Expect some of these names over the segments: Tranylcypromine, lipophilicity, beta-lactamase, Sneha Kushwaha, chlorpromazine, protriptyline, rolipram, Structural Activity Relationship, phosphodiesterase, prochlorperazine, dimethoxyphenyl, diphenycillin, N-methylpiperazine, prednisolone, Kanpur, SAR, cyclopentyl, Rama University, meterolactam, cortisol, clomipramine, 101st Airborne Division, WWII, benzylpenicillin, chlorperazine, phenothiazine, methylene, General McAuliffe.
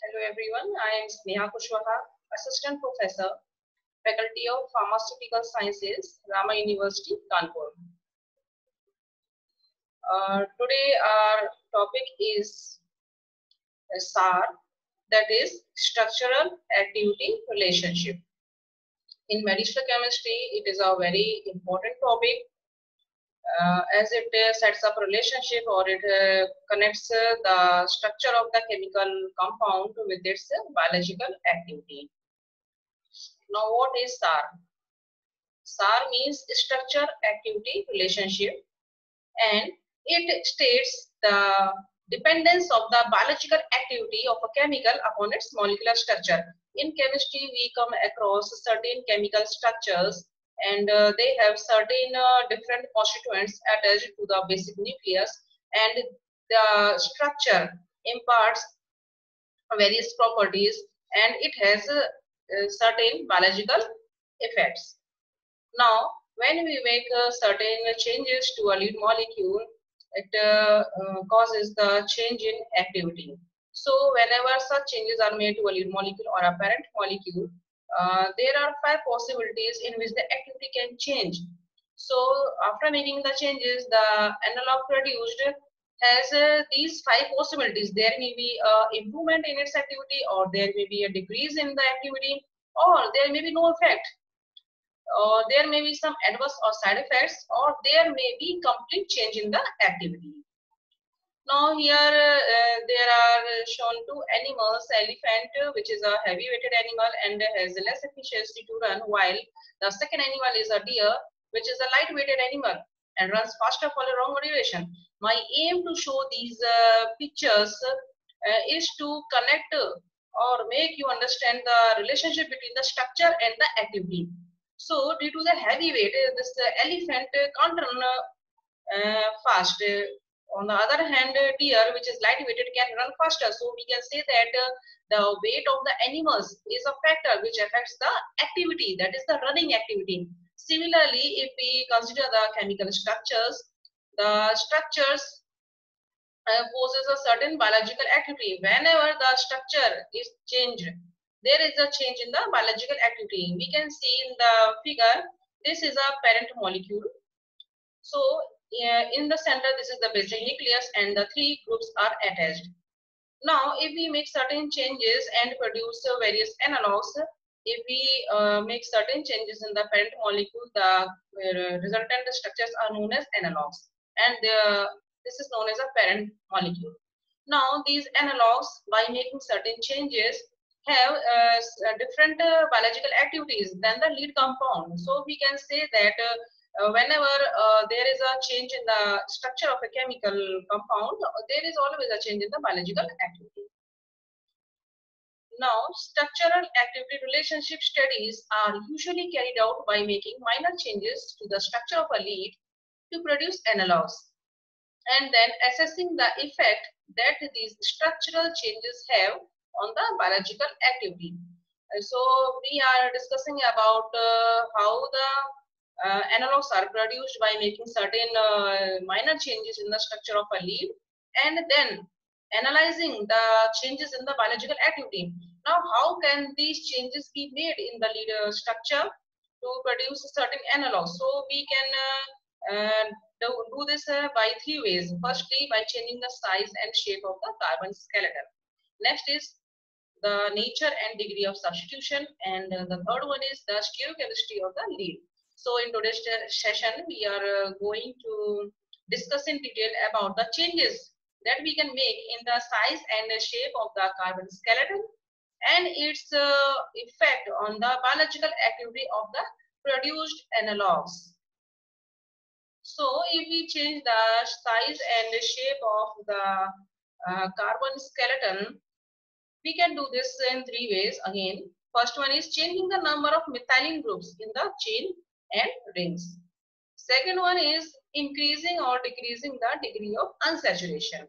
Hello everyone, I am Sneha Kushwaha, Assistant Professor, Faculty of Pharmaceutical Sciences, Rama University, Kanpur. Today our topic is SAR, that is Structural Activity Relationship. In medicinal chemistry, it is a very important topic as it sets up relationship, or it connects the structure of the chemical compound with its biological activity. Now, what is SAR? SAR means structure activity relationship, and it states the dependence of the biological activity of a chemical upon its molecular structure. In chemistry, we come across certain chemical structures, and they have certain different constituents attached to the basic nucleus, and the structure imparts various properties, and it has certain biological effects. Now, when we make certain changes to a lead molecule, it causes the change in activity. So whenever such changes are made to a lead molecule or a parent molecule, there are 5 possibilities in which the activity can change. So after making the changes, the analog produced has these 5 possibilities. There may be improvement in its activity, or there may be a decrease in the activity, or there may be no effect, or there may be some adverse or side effects, or there may be complete change in the activity. Now here there are shown 2 animals, elephant which is a heavy weighted animal and has less efficiency to run, while the second animal is a deer which is a light weighted animal and runs faster for a wrong motivation. My aim to show these pictures is to connect or make you understand the relationship between the structure and the activity. So due to the heavy weight, this elephant can't run fast. On the other hand, deer, which is light weighted, can run faster. So we can say that the weight of the animals is a factor which affects the activity, that is the running activity. Similarly, if we consider the chemical structures, the structures poses a certain biological activity. Whenever the structure is changed, there is a change in the biological activity. We can see in the figure, this is a parent molecule. So in the center, this is the basic nucleus and the 3 groups are attached. Now, if we make certain changes and produce various analogs, if we make certain changes in the parent molecule, the resultant structures are known as analogs, and this is known as a parent molecule. Now, these analogs, by making certain changes, have different biological activities than the lead compound. So we can say that whenever there is a change in the structure of a chemical compound, there is always a change in the biological activity. Now, structural activity relationship studies are usually carried out by making minor changes to the structure of a lead to produce analogs, and then assessing the effect that these structural changes have on the biological activity. So we are discussing about how the analogs are produced by making certain minor changes in the structure of a lead, and then analyzing the changes in the biological activity. Now, how can these changes be made in the lead structure to produce a certain analog? So we can do this by 3 ways. Firstly, by changing the size and shape of the carbon skeleton. Next is the nature and degree of substitution, and the third one is the stereochemistry of the lead. So in today's session, we are going to discuss in detail about the changes that we can make in the size and the shape of the carbon skeleton and its effect on the biological activity of the produced analogs. So if we change the size and the shape of the carbon skeleton, we can do this in 3 ways again. First one is changing the number of methylene groups in the chain and rings. Second one is increasing or decreasing the degree of unsaturation,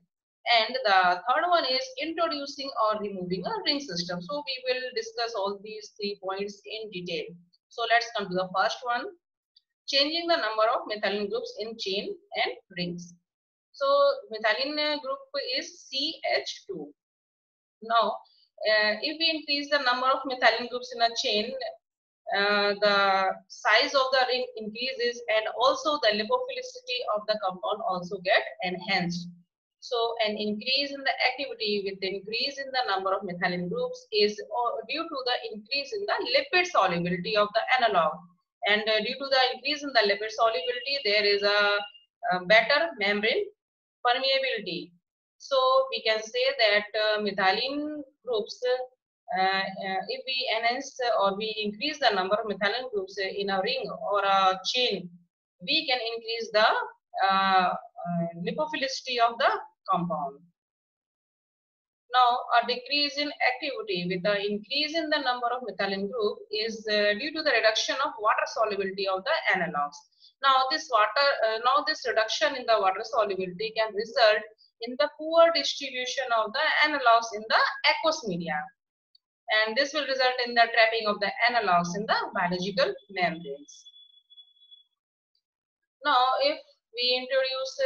and the third one is introducing or removing a ring system. So we will discuss all these 3 points in detail. So let's come to the first one, changing the number of methylene groups in chain and rings. So methylene group is CH2. Now if we increase the number of methylene groups in a chain, the size of the ring increases, and also the lipophilicity of the compound also get enhanced. So an increase in the activity with the increase in the number of methylene groups is due to the increase in the lipid solubility of the analog. And due to the increase in the lipid solubility, there is a better membrane permeability. So we can say that methylene groups, if we enhance or we increase the number of methylene groups in a ring or a chain, we can increase the lipophilicity of the compound. Now, a decrease in activity with the increase in the number of methylene group is due to the reduction of water solubility of the analogs. Now, this reduction in the water solubility can result in the poor distribution of the analogs in the aqueous media, and this will result in the trapping of the analogs in the biological membranes. Now, if we introduce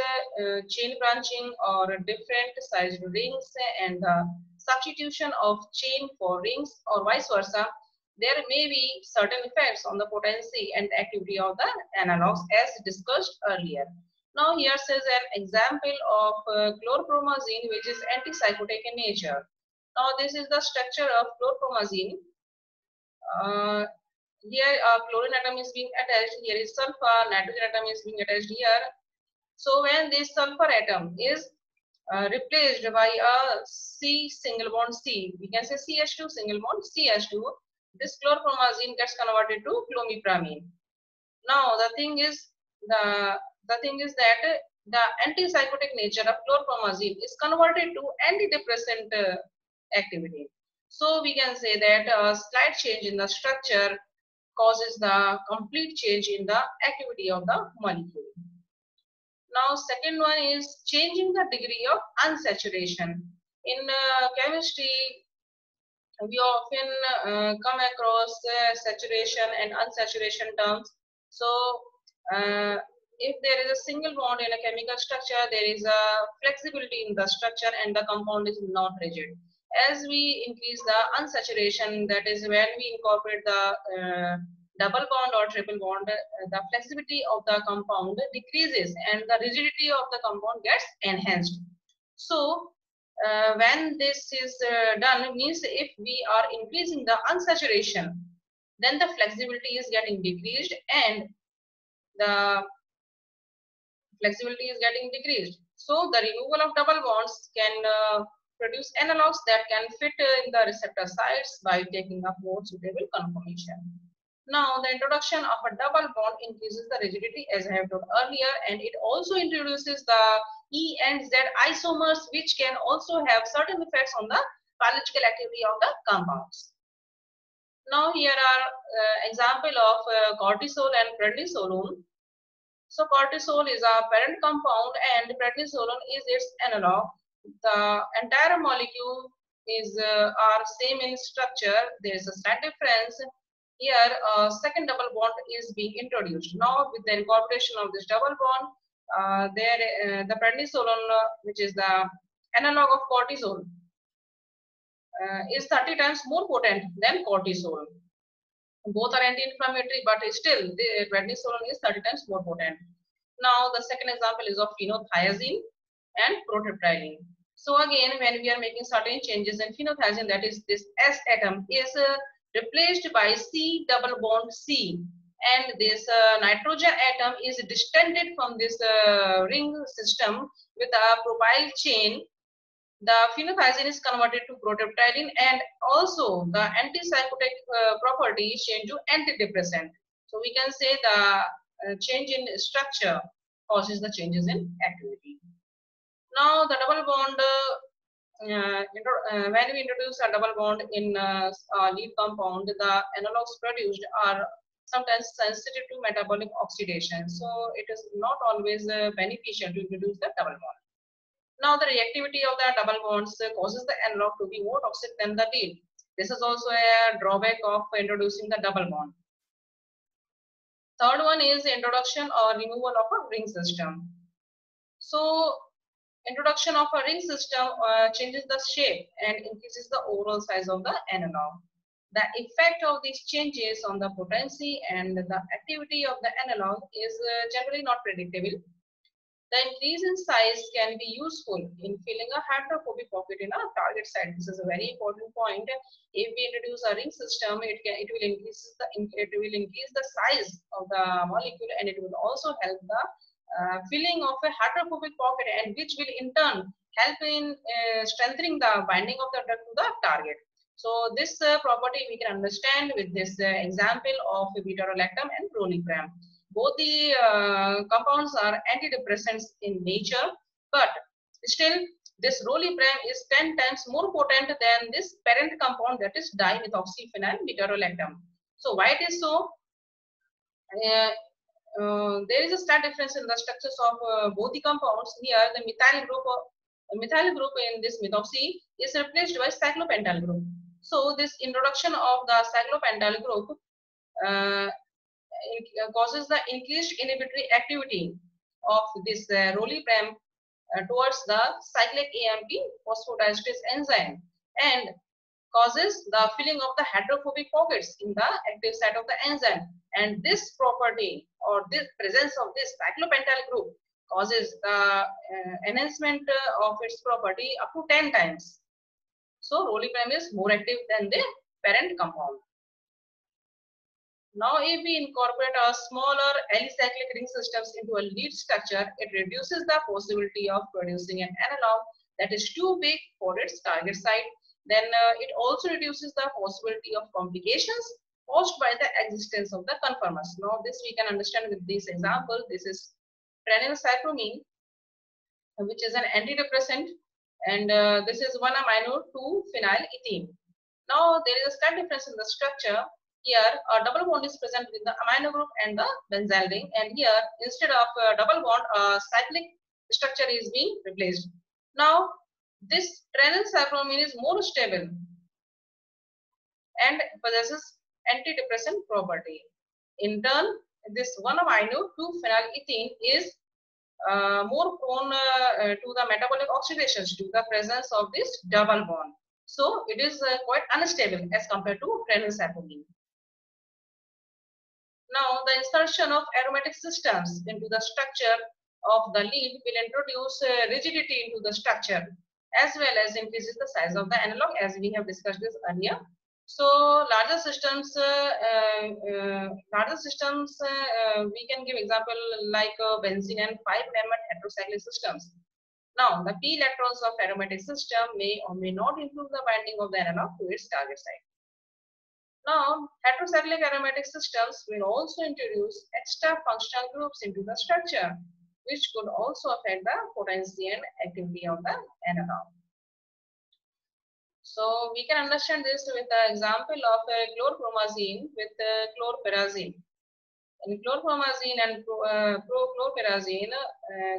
chain branching or different sized rings and the substitution of chain for rings or vice versa, there may be certain effects on the potency and activity of the analogs as discussed earlier. Now, here is an example of chlorpromazine, which is antipsychotic in nature. Now, this is the structure of chlorpromazine. Here a chlorine atom is being attached, here is sulfur, nitrogen atom is being attached here. So when this sulfur atom is replaced by a C single bond C, we can say CH2 single bond CH2, this chlorpromazine gets converted to clomipramine. Now the thing is that the antipsychotic nature of chlorpromazine is converted to antidepressant activity. So we can say that a slight change in the structure causes the complete change in the activity of the molecule. Now, second one is changing the degree of unsaturation. In chemistry, we often come across saturation and unsaturation terms. So if there is a single bond in a chemical structure, there is a flexibility in the structure and the compound is not rigid. As we increase the unsaturation, that is when we incorporate the double bond or triple bond, the flexibility of the compound decreases and the rigidity of the compound gets enhanced. So when this is done, it means if we are increasing the unsaturation, then the flexibility is getting decreased and the flexibility is getting decreased. So the removal of double bonds can produce analogs that can fit in the receptor sites by taking up more suitable conformation. Now, the introduction of a double bond increases the rigidity, as I have told earlier, and it also introduces the E and Z isomers, which can also have certain effects on the biological activity of the compounds. Now, here are examples of cortisol and prednisolone. So, cortisol is a parent compound and prednisolone is its analog. The entire molecule is are same in structure. There is a slight difference. Here a second double bond is being introduced. Now with the incorporation of this double bond, the prednisolone, which is the analog of cortisol, is 30 times more potent than cortisol. Both are anti-inflammatory, but still the prednisolone is 30 times more potent. Now the second example is of phenothiazine and protriptyline. So again, when we are making certain changes in phenothiazine, that is this S atom is replaced by C double bond C, and this nitrogen atom is distended from this ring system with a propyl chain. The phenothiazine is converted to protriptyline, and also the antipsychotic property is changed to antidepressant. So we can say the change in structure causes the changes in activity. Now, the double bond, when we introduce a double bond in lead compound, the analogs produced are sometimes sensitive to metabolic oxidation. So, it is not always beneficial to introduce the double bond. Now, the reactivity of the double bonds causes the analog to be more toxic than the lead. This is also a drawback of introducing the double bond. Third one is introduction or removal of a ring system. So, Introduction of a ring system changes the shape and increases the overall size of the analog. The effect of these changes on the potency and the activity of the analog is generally not predictable. The increase in size can be useful in filling a hydrophobic pocket in our target site. This is a very important point. If we introduce a ring system, it will increase the size of the molecule, and it will also help the filling of a hydrophobic pocket, and which will in turn help in strengthening the binding of the drug to the target. So this property we can understand with this example of meterolactam and rolipram. Both the compounds are antidepressants in nature, but still this rolipram is 10 times more potent than this parent compound, that is dimethoxyphenyl meterolactam. So why it is so? There is a stark difference in the structures of both the compounds. Here the methyl group in this methoxy is replaced by cyclopentyl group. So this introduction of the cyclopentyl group causes the increased inhibitory activity of this rolipram towards the cyclic AMP phosphodiesterase enzyme, and causes the filling of the hydrophobic pockets in the active site of the enzyme. And this property, or this presence of this cyclopentyl group, causes the enhancement of its property up to 10 times. So rolipram is more active than the parent compound. Now, if we incorporate a smaller alicyclic ring systems into a lead structure, it reduces the possibility of producing an analog that is too big for its target site. Then it also reduces the possibility of complications caused by the existence of the conformers. Now, this we can understand with this example. This is Tranylcypromine, which is an antidepressant, and this is 1-amino-2-phenylethine. Now, there is a stark difference in the structure. Here, a double bond is present with the amino group and the benzyl ring, and here, instead of a double bond, a cyclic structure is being replaced. Now, this Tranylcypromine is more stable and possesses antidepressant property. In turn, this 1-amino-2-phenylethine is more prone to the metabolic oxidations due to the presence of this double bond. So, it is quite unstable as compared to Tranylcypromine. Now, the insertion of aromatic systems into the structure of the lead will introduce rigidity into the structure, as well as increases the size of the analog, as we have discussed this earlier. So, larger systems, we can give example like benzene and 5-membered heterocyclic systems. Now, the p electrons of aromatic system may or may not improve the binding of the analog to its target site. Now, heterocyclic aromatic systems will also introduce extra functional groups into the structure, which could also affect the potency and activity of the analog. So, we can understand this with the example of chlorpromazine with chlorperazine. In chlorpromazine and prochlorperazine,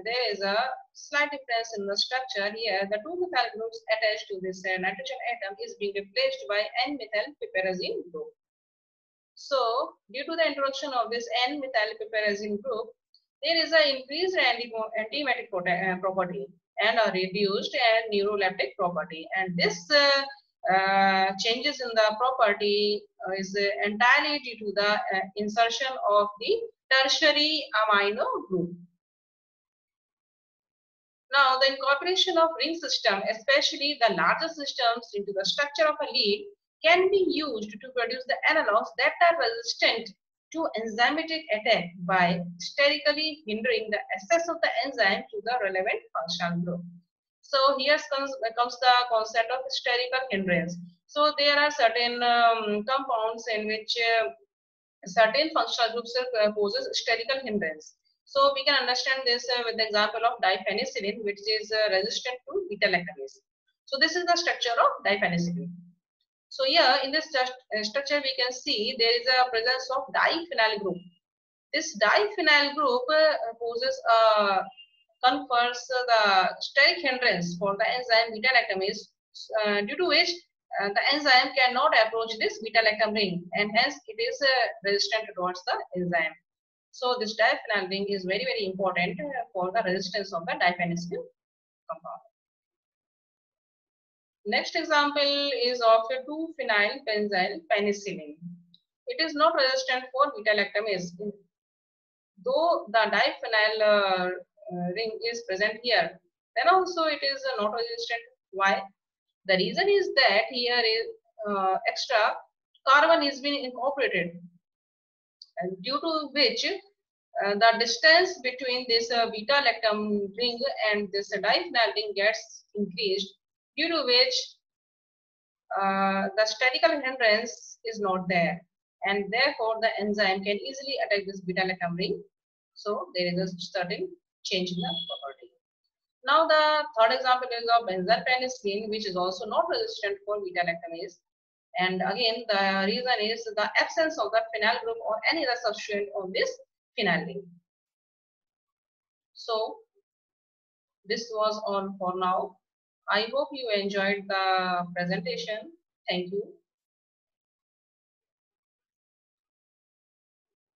there is a slight difference in the structure. Here, the two methyl groups attached to this nitrogen atom is being replaced by N-methylpiperazine group. So, due to the introduction of this N-methylpiperazine group, there is an increased antiemetic property and a reduced neuroleptic property. And this changes in the property is entirely due to the insertion of the tertiary amino group. Now, the incorporation of ring system, especially the larger systems, into the structure of a lead can be used to produce the analogs that are resistant to enzymatic attack by sterically hindering the access of the enzyme to the relevant functional group. So here comes the concept of sterical hindrance. So there are certain compounds in which certain functional groups poses sterical hindrance. So we can understand this with the example of diphenycillin, which is resistant to beta-lactamase. So this is the structure of diphenycillin. So here in this structure we can see there is a presence of diphenyl group. This diphenyl group poses a confers the steric hindrance for the enzyme beta-lactamase, due to which the enzyme cannot approach this beta-lactam ring, and hence it is resistant towards the enzyme. So this diphenyl ring is very, very important for the resistance of the diphenycillin compound. Next example is of a 2-phenyl benzyl penicillin. It is not resistant for beta-lactamase, though the diphenyl ring is present here. Then also it is not resistant. Why? The reason is that here is extra carbon is being incorporated, and due to which the distance between this beta-lactam ring and this diphenyl ring gets increased, due to which the statical hindrance is not there, and therefore the enzyme can easily attack this beta-lactam ring. So there is a certain change in the property. Now the third example is of benzylpenicillin, which is also not resistant for beta-lactamase. And again, the reason is the absence of the phenyl group or any other substituent of this phenyl ring. So this was all for now. I hope you enjoyed the presentation. Thank you.